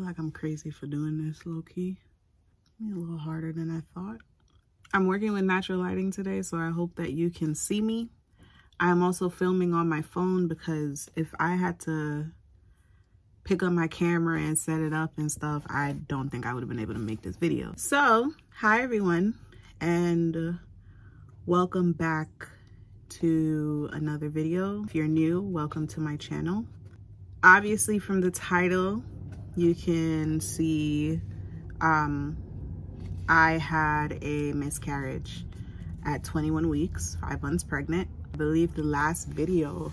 feel like I'm crazy for doing this, low-key. A little harder than I thought. I'm working with natural lighting today, so I hope that you can see me. I'm also filming on my phone because if I had to pick up my camera and set it up and stuff, I don't think I would have been able to make this video. So, hi everyone, and welcome back to another video. If you're new, welcome to my channel. Obviously, from the title, you can see I had a miscarriage at 21 weeks, 5 months pregnant. I believe the last video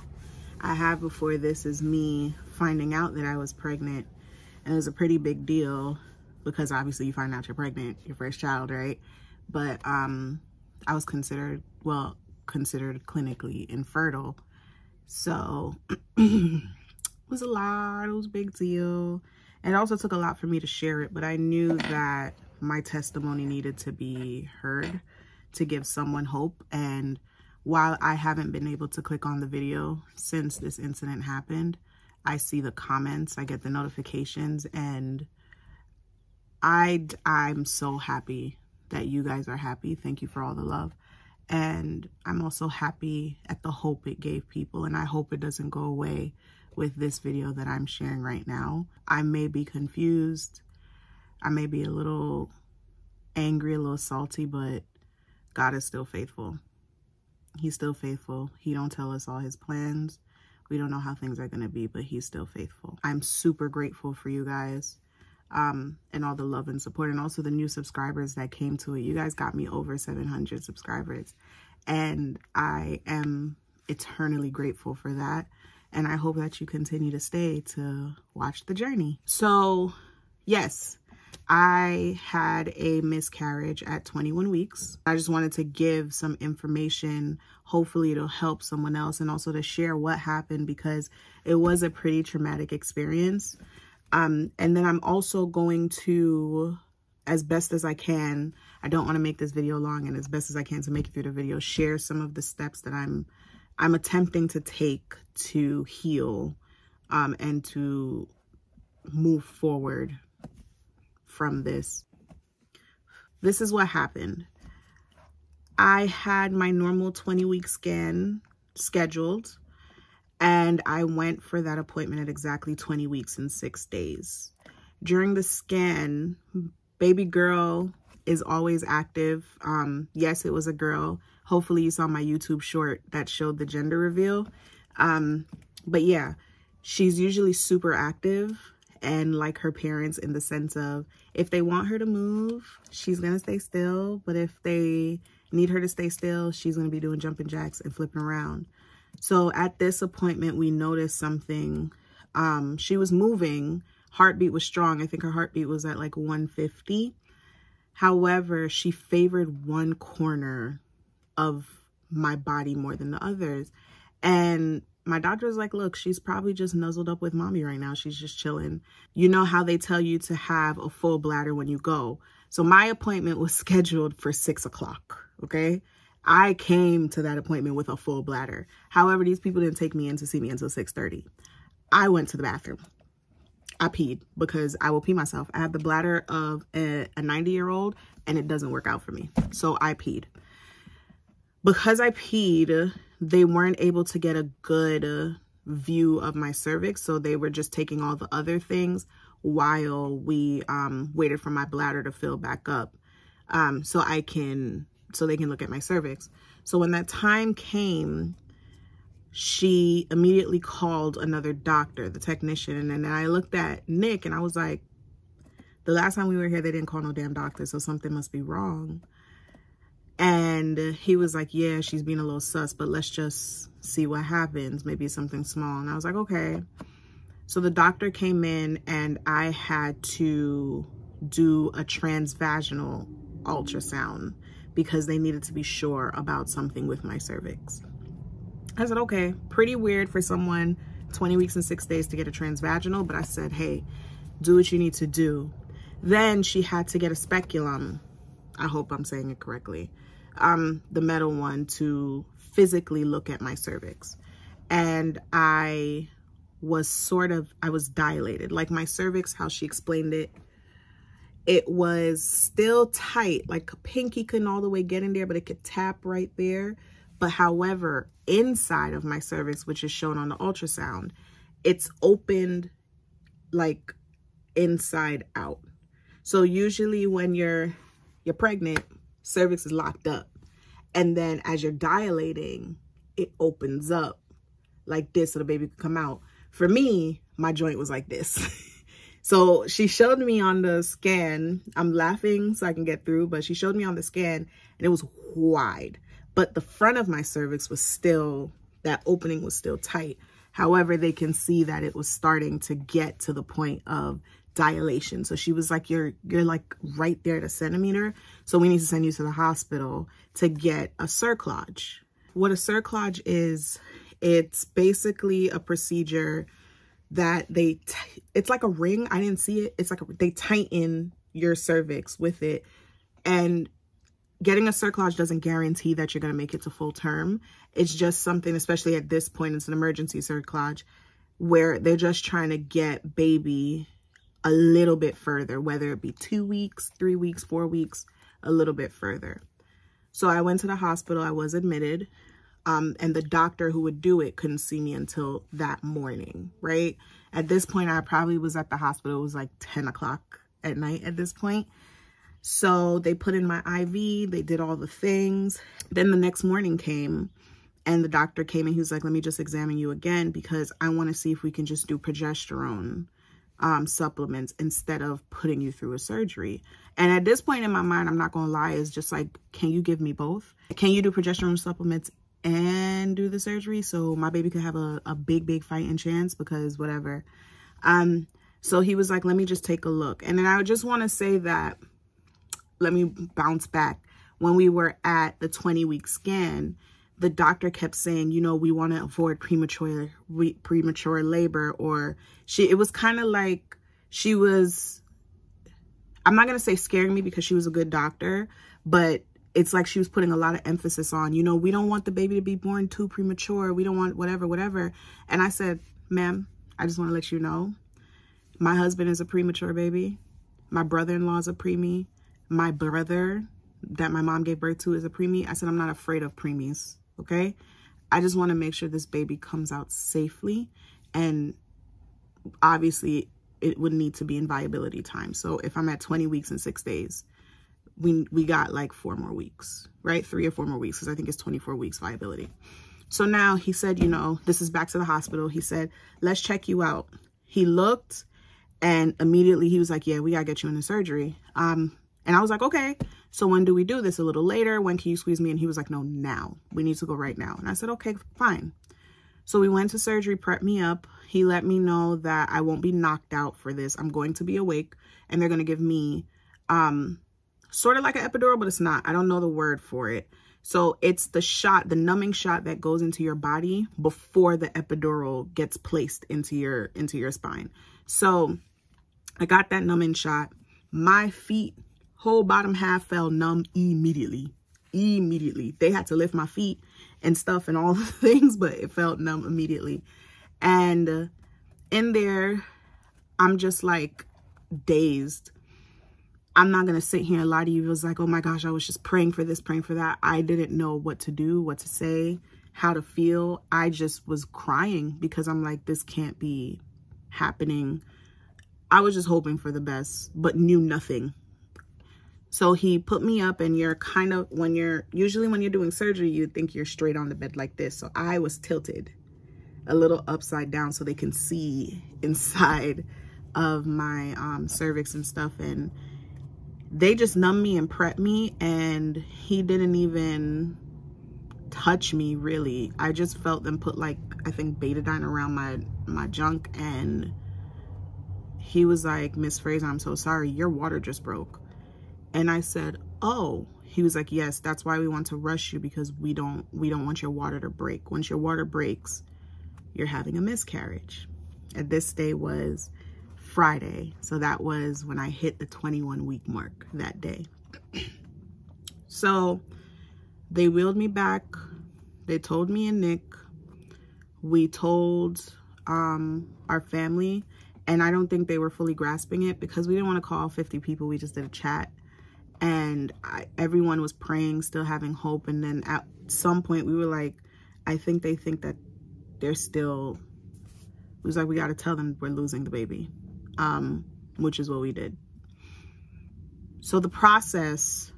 I had before this is me finding out that I was pregnant, and it was a pretty big deal because obviously you find out you're pregnant, your first child, right? But I was considered clinically infertile, so it was a lot. It was a big deal, and it also took a lot for me to share it, but I knew that my testimony needed to be heard to give someone hope. And while I haven't been able to click on the video since this incident happened, I see the comments, I get the notifications, and I'm so happy that you guys are happy. Thank you for all the love. And I'm also happy at the hope it gave people, and I hope it doesn't go away with this video that I'm sharing right now. I may be confused, I may be a little angry, a little salty, but God is still faithful. He's still faithful. He don't tell us all his plans. We don't know how things are going to be, but he's still faithful. I'm super grateful for you guys and all the love and support, and also the new subscribers that came to it. You guys got me over 700 subscribers, and I am eternally grateful for that. And I hope that you continue to stay to watch the journey. So, yes, I had a miscarriage at 21 weeks. I just wanted to give some information. Hopefully it'll help someone else, and also to share what happened because it was a pretty traumatic experience. And then I'm also going to, as best as I can, I don't want to make this video long, and as best as I can to make it through the video, share some of the steps that I'm attempting to take to heal and to move forward from this. This is what happened. I had my normal 20-week scan scheduled, and I went for that appointment at exactly 20 weeks and 6 days. During the scan, baby girl is always active. Yes, it was a girl. Hopefully you saw my YouTube short that showed the gender reveal. But yeah, she's usually super active, and like her parents, in the sense of if they want her to move, she's gonna stay still, but if they need her to stay still, she's gonna be doing jumping jacks and flipping around. So at this appointment, we noticed something. She was moving, heartbeat was strong. I think her heartbeat was at like 150. However, she favored one corner of my body more than the others, and my doctor's like, look, she's probably just nuzzled up with mommy right now. She's just chilling. You know how they tell you to have a full bladder when you go. So my appointment was scheduled for 6 o'clock, okay? I came to that appointment with a full bladder. However, these people didn't take me in to see me until 6:30. I went to the bathroom. I peed because I will pee myself. I have the bladder of a 90-year-old, and it doesn't work out for me. So I peed. Because I peed, they weren't able to get a good view of my cervix, so they were just taking all the other things while we waited for my bladder to fill back up, so they can look at my cervix. So when that time came, she immediately called another doctor, the technician, and then I looked at Nick and I was like, the last time we were here, they didn't call no damn doctor, so something must be wrong. And he was like, yeah, she's being a little sus, but let's just see what happens. Maybe it's something small. And I was like, okay. So the doctor came in, and I had to do a transvaginal ultrasound because they needed to be sure about something with my cervix. I said, okay, pretty weird for someone 20 weeks and 6 days to get a transvaginal. But I said, hey, do what you need to do. Then she had to get a speculum. I hope I'm saying it correctly. The metal one, to physically look at my cervix. And I was sort of, I was dilated. Like my cervix, how she explained it, it was still tight. Like pinky couldn't all the way get in there, but it could tap right there. But however, inside of my cervix, which is shown on the ultrasound, it's opened like inside out. So usually when you're pregnant, cervix is locked up. And then as you're dilating, it opens up like this so the baby could come out. For me, my joint was like this. So she showed me on the scan, I'm laughing so I can get through, but she showed me on the scan and it was wide. But the front of my cervix was still, that opening was still tight. However, they can see that it was starting to get to the point of dilation. So she was like, you're like right there at a centimeter. So we need to send you to the hospital to get a cerclage. What a cerclage is, it's basically a procedure that it's like a ring. I didn't see it. It's like they tighten your cervix with it, and getting a cerclage doesn't guarantee that you're going to make it to full term. It's just something, especially at this point, it's an emergency cerclage where they're just trying to get baby a little bit further, whether it be 2 weeks, 3 weeks, 4 weeks, a little bit further. So I went to the hospital, I was admitted, and the doctor who would do it couldn't see me until that morning, right? At this point, I probably was at the hospital, it was like 10 o'clock at night at this point. So they put in my IV, they did all the things. Then the next morning came and the doctor came and he was like, let me just examine you again because I want to see if we can just do progesterone supplements instead of putting you through a surgery. And at this point in my mind, I'm not going to lie, it's just like, can you give me both? Can you do progesterone supplements and do the surgery so my baby could have a big fighting chance because whatever. So he was like, let me just take a look. And then I just want to say that, let me bounce back. When we were at the 20-week scan, the doctor kept saying, you know, we want to avoid premature labor, or it was kind of like she was, I'm not going to say scaring me because she was a good doctor, but it's like she was putting a lot of emphasis on, you know, we don't want the baby to be born too premature. We don't want whatever. And I said, ma'am, I just want to let you know, my husband is a premature baby. My brother-in-law is a preemie. My brother that my mom gave birth to is a preemie. I said, I'm not afraid of preemies, okay? I just want to make sure this baby comes out safely. And obviously, it would need to be in viability time. So if I'm at 20 weeks and 6 days, we got like 4 more weeks, right? 3 or 4 more weeks, because I think it's 24 weeks viability. So now he said, you know, this is back to the hospital. He said, let's check you out. He looked and immediately he was like, yeah, we got to get you into surgery. And I was like, okay, so when do we do this? A little later? When can you squeeze me? And he was like, no, now. We need to go right now. And I said, okay, fine. So we went to surgery, prepped me up. He let me know that I won't be knocked out for this. I'm going to be awake and they're going to give me sort of like an epidural, but it's not. I don't know the word for it. So it's the shot, the numbing shot that goes into your body before the epidural gets placed into your spine. So I got that numbing shot. My feet, whole bottom half fell numb immediately. They had to lift my feet and stuff and all the things, but it felt numb immediately. And in there, I'm just like dazed. I'm not going to sit here and lie to you. It was like, oh my gosh, I was just praying for this, praying for that. I didn't know what to do, what to say, how to feel. I just was crying because I'm like, this can't be happening. I was just hoping for the best, but knew nothing. So he put me up and you're kind of, usually when you're doing surgery, you think you're straight on the bed like this. So I was tilted a little upside down so they can see inside of my cervix and stuff. And they just numbed me and prepped me and he didn't even touch me really. I just felt them put like, I think Betadine around my junk. And he was like, Miss Fraser, I'm so sorry. Your water just broke. And I said, oh, he was like, yes, that's why we want to rush you because we don't want your water to break. Once your water breaks, you're having a miscarriage. And this day was Friday. So that was when I hit the 21-week mark that day. So they wheeled me back. They told me and Nick. We told our family, and I don't think they were fully grasping it because we didn't want to call 50 people. We just did a chat, and everyone was praying, still having hope. And then at some point we were like, I think they think that they're still, it was like, we got to tell them we're losing the baby, which is what we did. So the process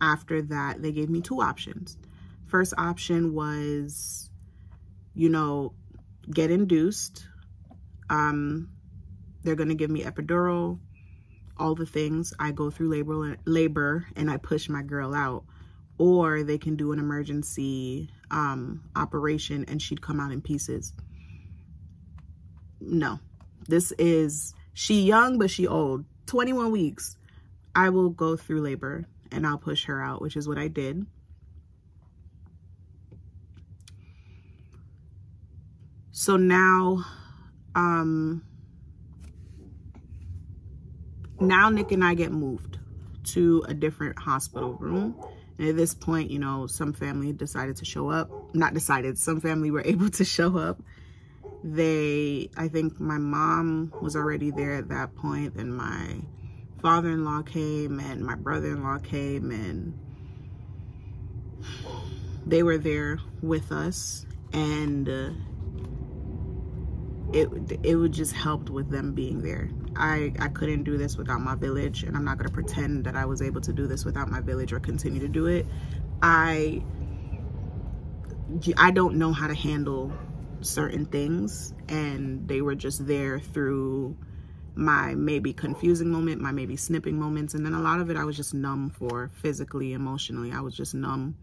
after that, they gave me two options. First option was, you know, get induced. They're going to give me epidural, all the things. I go through labor and I push my girl out. Or they can do an emergency operation and she'd come out in pieces. No, this is, she young, but she old, 21 weeks. I will go through labor and I'll push her out, which is what I did. So now, now Nick and I get moved to a different hospital room. And at this point, you know, some family decided to show up. Not decided, some family were able to show up. They, I think my mom was already there at that point, and my father-in-law came and my brother-in-law came, and they were there with us. And it would just help with them being there. I couldn't do this without my village, and I'm not gonna pretend that I was able to do this without my village or continue to do it. I don't know how to handle certain things, and they were just there through my maybe confusing moment, my maybe snipping moments, and then a lot of it I was just numb for, physically, emotionally. I was just numb.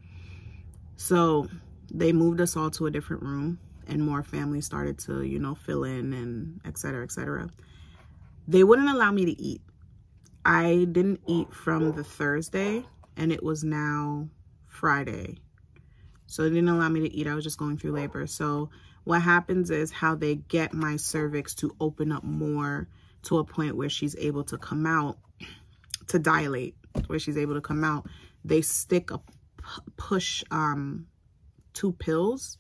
So they moved us all to a different room, and more families started to, you know, fill in, and et cetera, et cetera. They wouldn't allow me to eat. I didn't eat from the Thursday, and it was now Friday. So they didn't allow me to eat. I was just going through labor. So what happens is how they get my cervix to open up more to a point where she's able to come out, to dilate, where she's able to come out. They stick a push two pills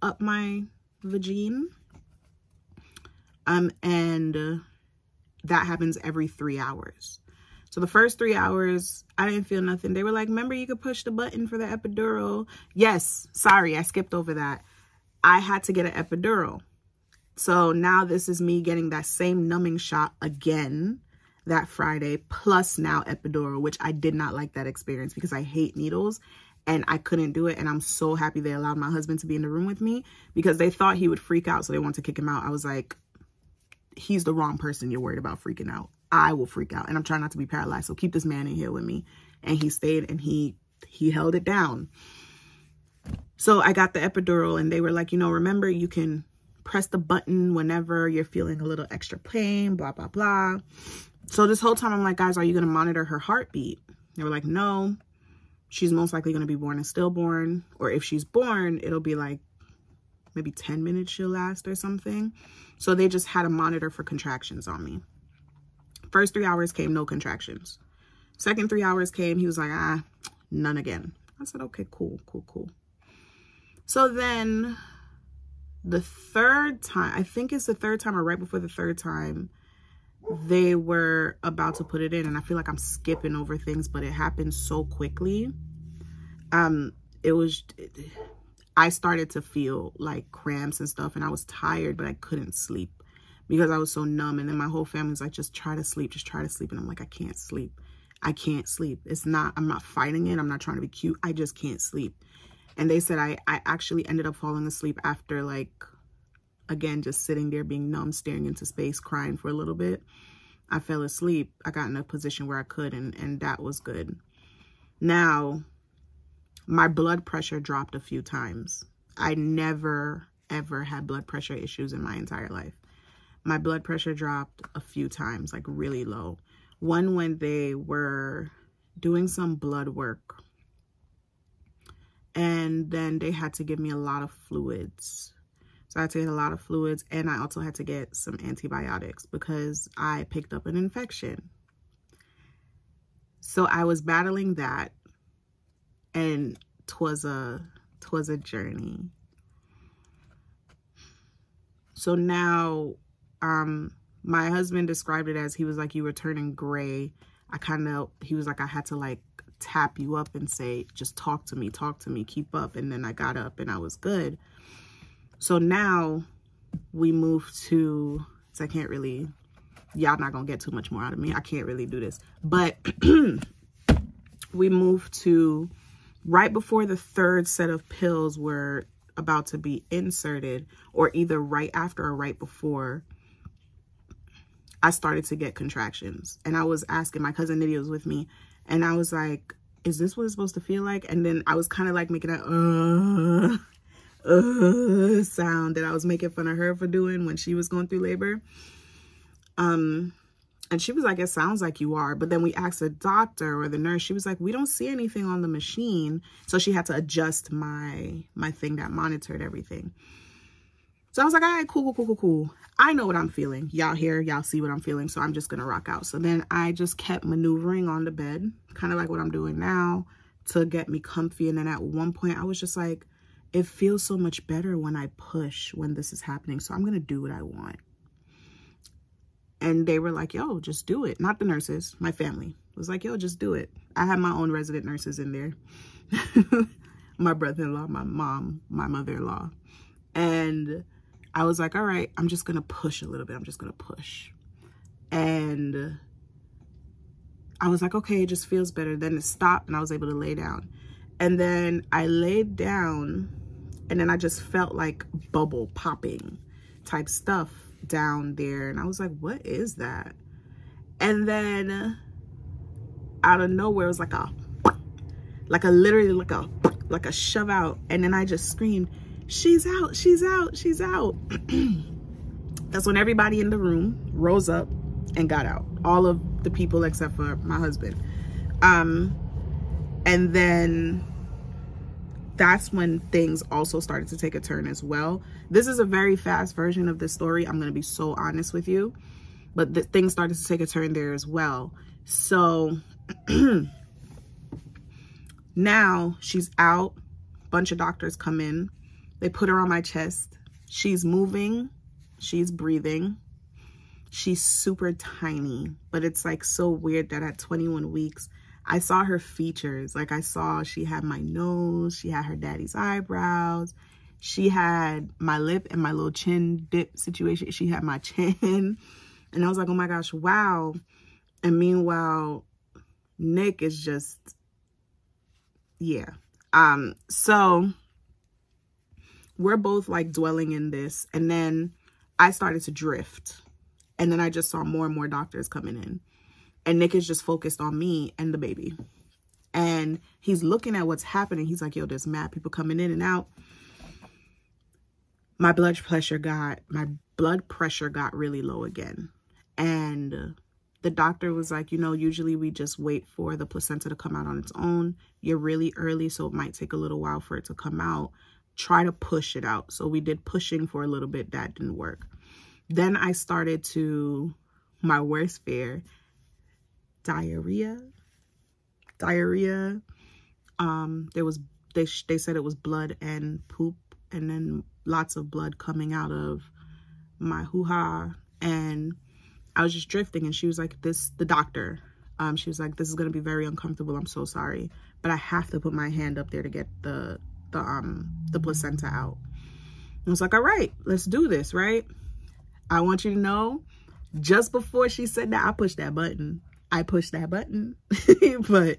up my vagina. And that happens every 3 hours. So the first 3 hours, I didn't feel nothing. They were like, remember, you could push the button for the epidural. Yes, sorry, I skipped over that. I had to get an epidural. So now this is me getting that same numbing shot again that Friday, plus now epidural, which I did not like that experience because I hate needles and I couldn't do it. And I'm so happy they allowed my husband to be in the room with me because they thought he would freak out. So they wanted to kick him out. I was like, he's the wrong person you're worried about freaking out. I will freak out, and I'm trying not to be paralyzed. So keep this man in here with me. And he stayed, and he held it down. So I got the epidural, and they were like, you know, remember, you can press the button whenever you're feeling a little extra pain, blah, blah, blah. So this whole time I'm like, guys, are you going to monitor her heartbeat? They were like, no, she's most likely going to be born and stillborn. Or if she's born, it'll be like maybe 10 minutes she'll last or something. So they just had a monitor for contractions on me. First 3 hours came, no contractions. Second 3 hours came, he was like, ah, none again. I said, okay, cool, cool, cool. So then the third time, I think it's the third time or right before the third time, they were about to put it in. And I feel like I'm skipping over things, but it happened so quickly. I started to feel like cramps and stuff, and I was tired, but I couldn't sleep because I was so numb. And then my whole family's like, just try to sleep, just try to sleep. And I'm like, I can't sleep. I can't sleep. It's not, I'm not fighting it. I'm not trying to be cute. I just can't sleep. And they said I actually ended up falling asleep after, like, again, just sitting there being numb, staring into space, crying for a little bit. I fell asleep. I got in a position where I could, and that was good. Now, my blood pressure dropped a few times. I never, ever had blood pressure issues in my entire life. My blood pressure dropped a few times, like really low. One when they were doing some blood work. And then they had to give me a lot of fluids. So I had to get a lot of fluids, and I also had to get some antibiotics because I picked up an infection. So I was battling that, and twas a journey. So now, my husband described it as, he was like, you were turning gray. He was like, I had to like tap you up and say, just talk to me, keep up. And then I got up and I was good. So now we moved to, so I can't really, y'all not gonna get too much more out of me. I can't really do this, but we moved to right before the third set of pills were about to be inserted, or either right after or right before, I started to get contractions. And I was asking, my cousin Nydia was with me, and I was like, is this what it's supposed to feel like? And then I was kind of like making that sound that I was making fun of her for doing when she was going through labor. And she was like, it sounds like you are. But then we asked the doctor or the nurse. She was like, we don't see anything on the machine. So she had to adjust my thing that monitored everything. So I was like, all right, cool. I know what I'm feeling. Y'all hear, y'all see what I'm feeling. So I'm just going to rock out. So then I just kept maneuvering on the bed, kind of like what I'm doing now, to get me comfy. And then at one point I was just like, it feels so much better when I push, when this is happening. So I'm going to do what I want. And they were like, yo, just do it. Not the nurses. My family was like, yo, just do it. I had my own resident nurses in there. My brother-in-law, my mom, my mother-in-law. And I was like, all right, I'm just going to push a little bit. I'm just going to push. And I was like, okay, it just feels better. Then it stopped and I was able to lay down. And then I laid down and then I just felt like bubble popping type stuff down there, and I was like, what is that? And then out of nowhere it was like a shove out, and then I just screamed, she's out, she's out, she's out. That's when everybody in the room rose up and got out, all of the people except for my husband. And then that's when things also started to take a turn as well. This is a very fast version of this story. I'm going to be so honest with you. But the things started to take a turn there as well. So now she's out. Bunch of doctors come in. They put her on my chest. She's moving. She's breathing. She's super tiny. But it's like so weird that at 21 weeks... I saw her features. Like I saw she had my nose, she had her daddy's eyebrows, she had my lip and my little chin dip situation. She had my chin. And I was like, oh my gosh, wow. And meanwhile, Nick is just, yeah. So we're both like dwelling in this. And then I started to drift. And then I just saw more and more doctors coming in. And Nick is just focused on me and the baby. And he's looking at what's happening. He's like, yo, there's mad people coming in and out. My blood pressure got really low again. And the doctor was like, you know, usually we just wait for the placenta to come out on its own. You're really early, so it might take a little while for it to come out. Try to push it out. So we did pushing for a little bit. That didn't work. Then I started to, my worst fear, diarrhea. There was, they said it was blood and poop, and then lots of blood coming out of my hoo-ha. And I was just drifting, and she was like, the doctor, she was like, this is gonna be very uncomfortable, I'm so sorry, but I have to put my hand up there to get the placenta out. And I was like, all right, let's do this, right? I want you to know, just before she said that, I pushed that button. But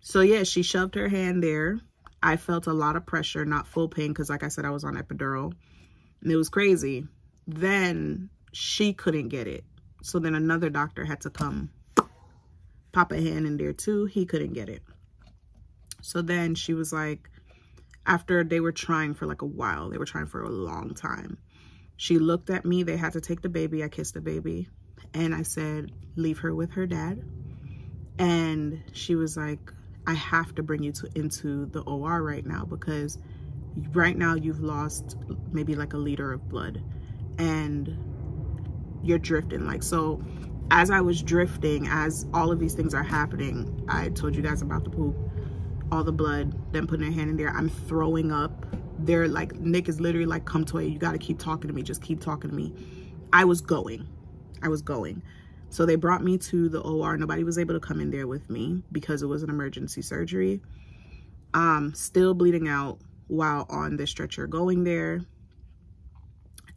so yeah, she shoved her hand there. I felt a lot of pressure, not full pain, because like I said, I was on epidural and it was crazy. Then she couldn't get it, so then another doctor had to come pop a hand in there too. He couldn't get it. So then she was like, after they were trying for like a while, they were trying for a long time, she looked at me. They had to take the baby. I kissed the baby. And I said, leave her with her dad. And she was like, I have to bring you into the OR right now, because right now you've lost maybe like a liter of blood and you're drifting. Like, so as I was drifting, as all of these things are happening, I told you guys about the poop, all the blood, them putting her hand in there. I'm throwing up, they're like, Nick is literally like, come to it. You got to keep talking to me. Just keep talking to me. I was going. So they brought me to the OR. Nobody was able to come in there with me because it was an emergency surgery. Still bleeding out while on the stretcher going there.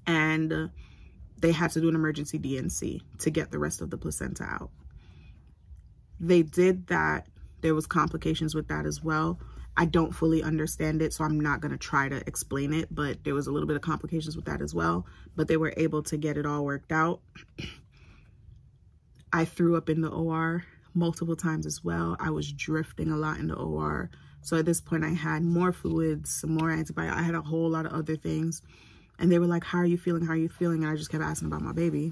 And they had to do an emergency DNC to get the rest of the placenta out. They did that. There was complications with that as well. I don't fully understand it, so I'm not going to try to explain it, but there was a little bit of complications with that as well, but they were able to get it all worked out. I threw up in the OR multiple times as well. I was drifting a lot in the OR. So at this point, I had more fluids, some more antibiotics. I had a whole lot of other things. And they were like, how are you feeling? How are you feeling? And I just kept asking about my baby.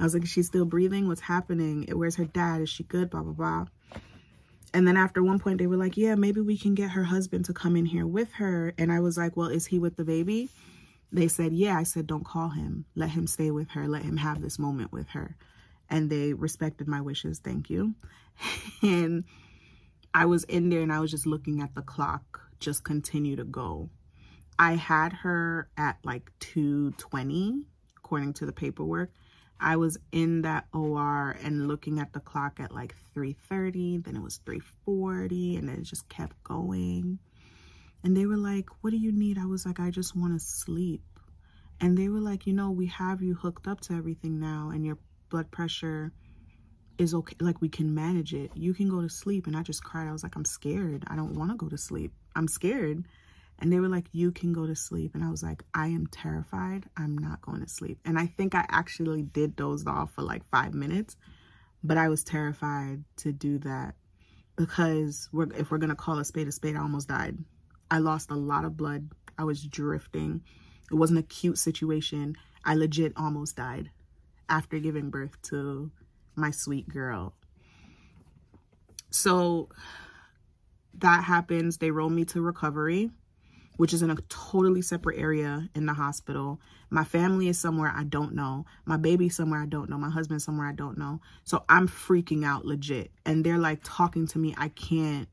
I was like, is she still breathing? What's happening? Where's her dad? Is she good? Blah, blah, blah. And then after one point, they were like, yeah, maybe we can get her husband to come in here with her. And I was like, well, is he with the baby? They said, yeah. I said, don't call him. Let him stay with her. Let him have this moment with her. And they respected my wishes. Thank you. And I was in there and I was just looking at the clock, just continue to go. I had her at like 2:20, according to the paperwork. I was in that OR and looking at the clock at like 3:30, then it was 3:40, and then it just kept going. And they were like, what do you need? I was like, I just want to sleep. And they were like, you know, we have you hooked up to everything now, and your blood pressure is okay. Like, we can manage it. You can go to sleep. And I just cried. I was like, I'm scared. I don't want to go to sleep. I'm scared. And they were like, you can go to sleep. And I was like, I am terrified. I'm not going to sleep. And I think I actually did doze off for like 5 minutes. But I was terrified to do that because if we're going to call a spade, I almost died. I lost a lot of blood. I was drifting. It was an acute situation. I legit almost died after giving birth to my sweet girl. So that happens. They roll me to recovery, which is in a totally separate area in the hospital. My family is somewhere I don't know. My baby's somewhere I don't know. My husband's somewhere I don't know. So I'm freaking out legit. And they're like talking to me. I can't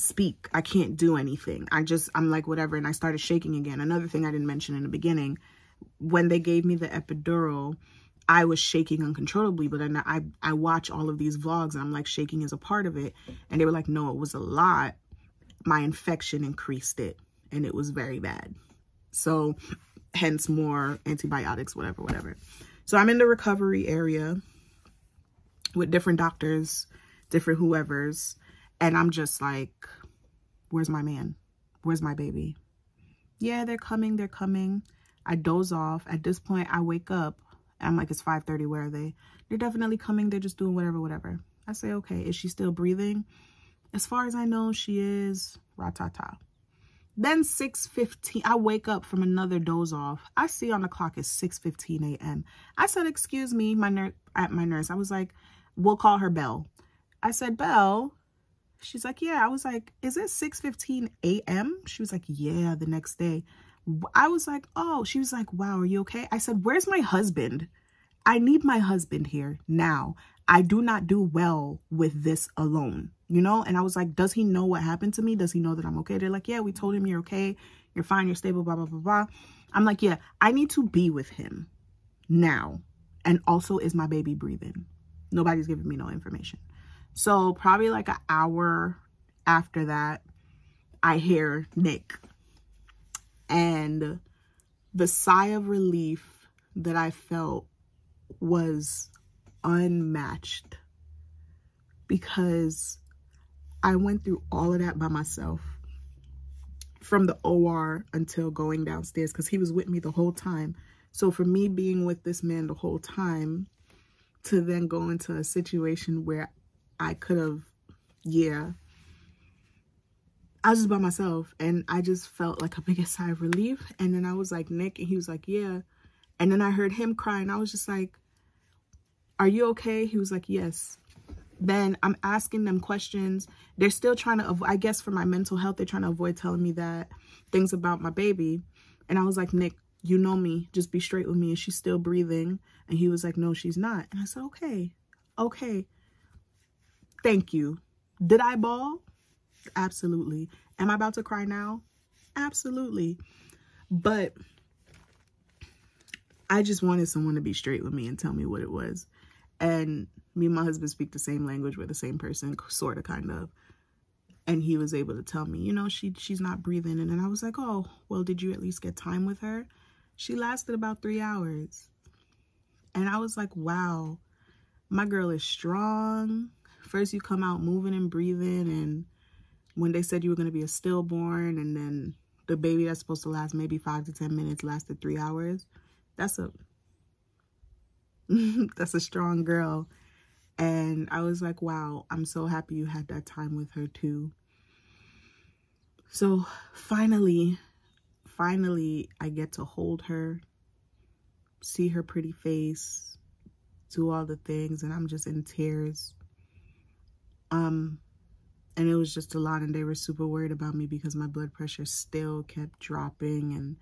speak. I can't do anything. I'm like, whatever. And I started shaking again. Another thing I didn't mention in the beginning, when they gave me the epidural, I was shaking uncontrollably, but then I watch all of these vlogs and I'm like, shaking is a part of it. And they were like, no, it was a lot. My infection increased it and it was very bad. So hence more antibiotics, whatever, whatever. So I'm in the recovery area with different doctors, different whoever's, and I'm just like, where's my man? Where's my baby? Yeah, they're coming. They're coming. I doze off. At this point, I wake up. I'm like, it's 5:30. Where are they? They're definitely coming. They're just doing whatever, whatever. I say, okay, is she still breathing? As far as I know, she is. Ra-ta-ta. Then 6:15, I wake up from another doze off. I see on the clock it's 6:15 a.m. I said, excuse me, my nurse. I was like, we'll call her Belle. I said, Belle. She's like, yeah. I was like, is it 6:15 a.m.? She was like, yeah, the next day. I was like, oh. She was like, wow, are you okay? I said, where's my husband? I need my husband here now. I do not do well with this alone, you know? And I was like, does he know what happened to me? Does he know that I'm okay? They're like, yeah, we told him you're okay. You're fine. You're stable, blah, blah, blah, blah. I'm like, yeah, I need to be with him now. And also, is my baby breathing? Nobody's giving me no information. So probably like an hour after that, I hear Nick. And the sigh of relief that I felt was unmatched because I went through all of that by myself from the OR until going downstairs because he was with me the whole time. So for me being with this man the whole time to then go into a situation where I could have, yeah, I was just by myself and I just felt like a biggest sigh of relief. And then I was like, Nick, and he was like, yeah. And then I heard him cry and I was just like, are you okay? He was like, yes. Then I'm asking them questions. They're still trying to, I guess for my mental health, they're trying to avoid telling me that things about my baby. And I was like, Nick, you know me, just be straight with me. Is she still breathing? And he was like, no, she's not. And I said, okay. Thank you. Did I bawl? Absolutely. Am I about to cry now? Absolutely. But I just wanted someone to be straight with me and tell me what it was. And me and my husband speak the same language. We're the same person, sort of, kind of. And he was able to tell me, you know, she's not breathing. And then I was like, oh, well, did you at least get time with her? She lasted about 3 hours. And I was like, wow, my girl is strong. First, you come out moving and breathing. And when they said you were going to be a stillborn, and then the baby that's supposed to last maybe 5 to 10 minutes lasted 3 hours. That's a strong girl. And I was like, wow, I'm so happy you had that time with her too. So finally, I get to hold her, see her pretty face, do all the things, and I'm just in tears. And it was just a lot, and they were super worried about me because my blood pressure still kept dropping and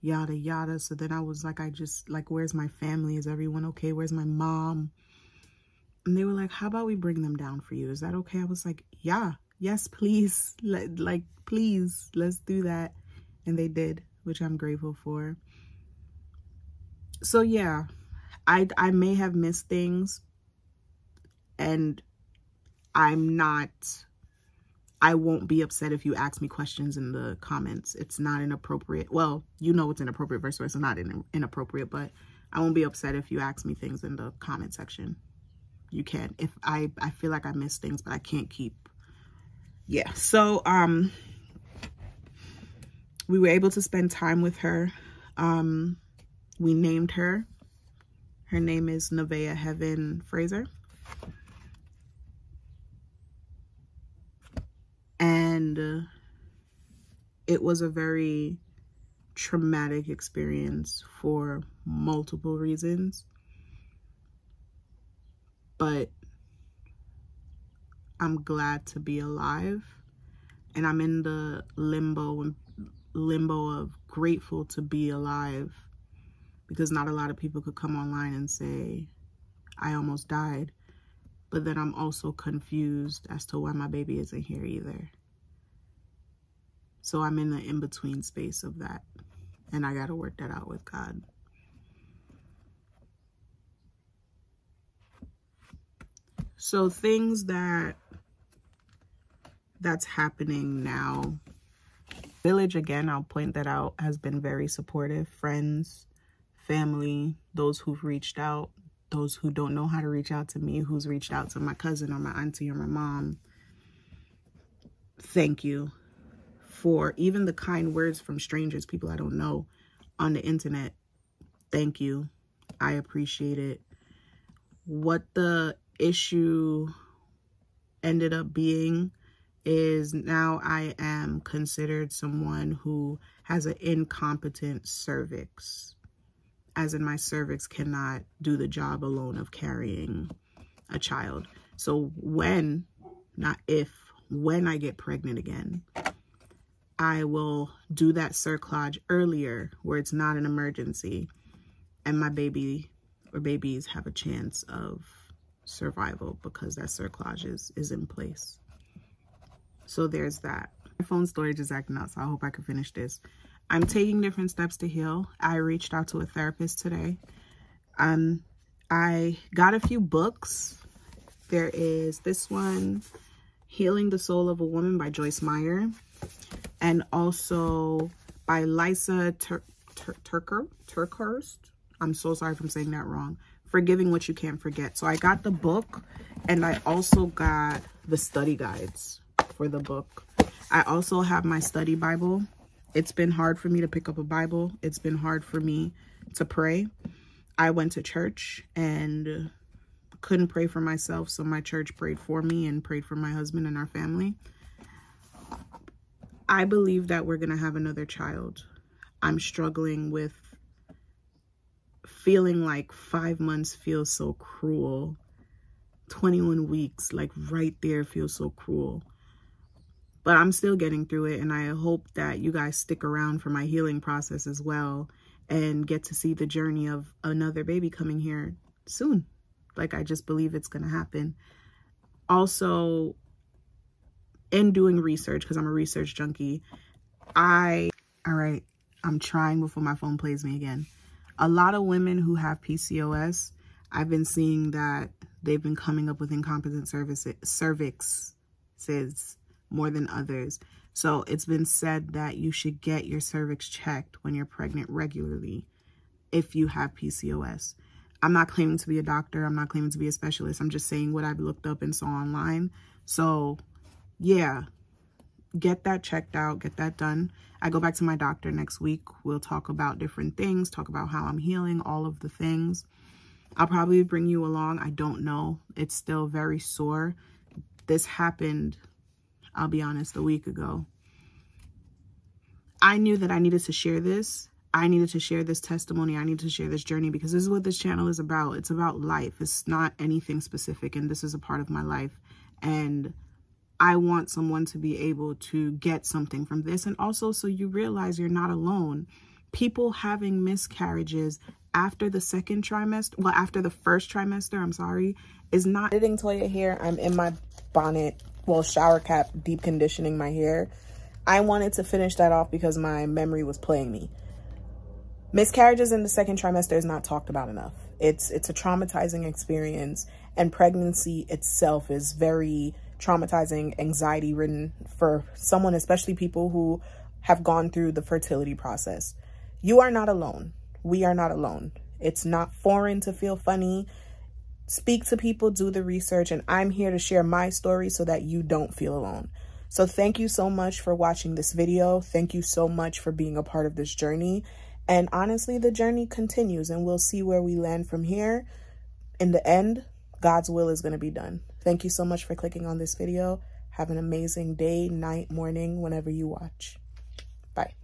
yada, yada. So then I was like, where's my family? Is everyone okay? Where's my mom? And they were like, how about we bring them down for you? Is that okay? I was like, yeah, yes, please. Please, let's do that. And they did, which I'm grateful for. So yeah, I may have missed things, and I won't be upset if you ask me questions in the comments. It's not inappropriate. Well, you know it's inappropriate versus not inappropriate, but I won't be upset if you ask me things in the comment section. You can. If I feel like I miss things, but I can't keep. Yeah. So, we were able to spend time with her. We named her. Her name is Nevaeh Heaven Fraser. And it was a very traumatic experience for multiple reasons. But I'm glad to be alive, and I'm in the limbo of grateful to be alive, because not a lot of people could come online and say, I almost died. But then I'm also confused as to why my baby isn't here either. So I'm in the in-between space of that, and I got to work that out with God. So things that's happening now. Village, again, I'll point that out, has been very supportive. Friends, family, those who've reached out, those who don't know how to reach out to me, who's reached out to my cousin or my auntie or my mom. Thank you for even the kind words from strangers, people I don't know on the internet. Thank you. I appreciate it. What the issue ended up being is now I am considered someone who has an incompetent cervix, as in my cervix cannot do the job alone of carrying a child. So when, not if, when I get pregnant again, I will do that cerclage earlier where it's not an emergency, and my baby or babies have a chance of survival because that cerclage is in place. So there's that. My phone storage is acting up, so I hope I can finish this. I'm taking different steps to heal. I reached out to a therapist today. I got a few books. There is this one, Healing the Soul of a Woman by Joyce Meyer, and also by Lysa TerKeurst. I'm so sorry if I'm saying that wrong. Forgiving What You Can't Forget. So I got the book, and I also got the study guides for the book. I also have my study Bible. It's been hard for me to pick up a Bible. It's been hard for me to pray. I went to church and couldn't pray for myself, so my church prayed for me and prayed for my husband and our family. I believe that we're going to have another child. I'm struggling with feeling like 5 months feels so cruel. 21 weeks, like right there, feels so cruel. But I'm still getting through it, and I hope that you guys stick around for my healing process as well and get to see the journey of another baby coming here soon. Like, I just believe it's going to happen. Also, and doing research because I'm a research junkie. All right, I'm trying before my phone plays me again. A lot of women who have PCOS, I've been seeing that they've been coming up with incompetent cervixes more than others. So it's been said that you should get your cervix checked when you're pregnant regularly if you have PCOS. I'm not claiming to be a doctor. I'm not claiming to be a specialist. I'm just saying what I've looked up and saw online. So yeah, get that checked out, get that done. I go back to my doctor next week. We'll talk about different things, talk about how I'm healing, all of the things. I'll probably bring you along. I don't know. It's still very sore. This happened, I'll be honest, a week ago. I knew that I needed to share this. I needed to share this testimony. I needed to share this journey because this is what this channel is about. It's about life. It's not anything specific. And this is a part of my life. And I want someone to be able to get something from this. And also so you realize you're not alone. People having miscarriages after the second trimester, well, after the first trimester, I'm sorry, is not editing Toya here. I'm in my bonnet, well, shower cap, deep conditioning my hair. I wanted to finish that off because my memory was playing me. Miscarriages in the second trimester is not talked about enough. It's a traumatizing experience, and pregnancy itself is very traumatizing, anxiety-ridden for someone, especially people who have gone through the fertility process. You are not alone. We are not alone. It's not foreign to feel funny. Speak to people, do the research, and I'm here to share my story so that you don't feel alone. So thank you so much for watching this video. Thank you so much for being a part of this journey. And honestly, the journey continues and we'll see where we land from here. In the end, God's will is going to be done. Thank you so much for clicking on this video. Have an amazing day, night, morning, whenever you watch. Bye.